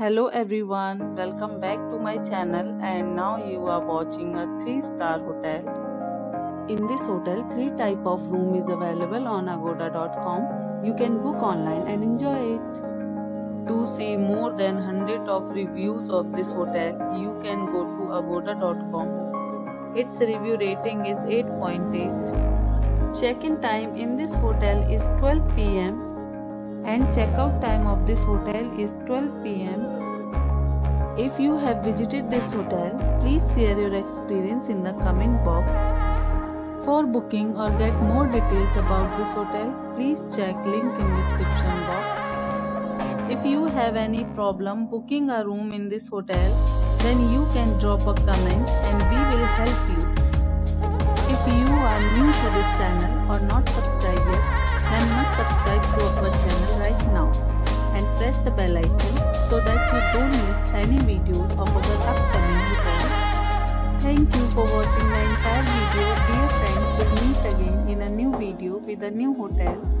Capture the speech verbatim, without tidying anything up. Hello everyone, welcome back to my channel, and now you are watching a three star hotel. In this hotel, three type of room is available on agoda dot com. You can book online and enjoy it. To see more than one hundred of reviews of this hotel, you can go to agoda dot com. Its review rating is eight point eight. Check-in time in this hotel is twelve p m and check-out time of this hotel is twelve p m If you have visited this hotel, please share your experience in the comment box. For booking or get more details about this hotel, please check link in description box. If you have any problem booking a room in this hotel, then you can drop a comment and we will help you. If you are new to this channel or not subscribed yet, then must subscribe to our channel right now and press the bell icon so that you don't miss any video of our upcoming videos. Thank you for watching the entire video. Dear friends, we'll meet again in a new video with a new hotel.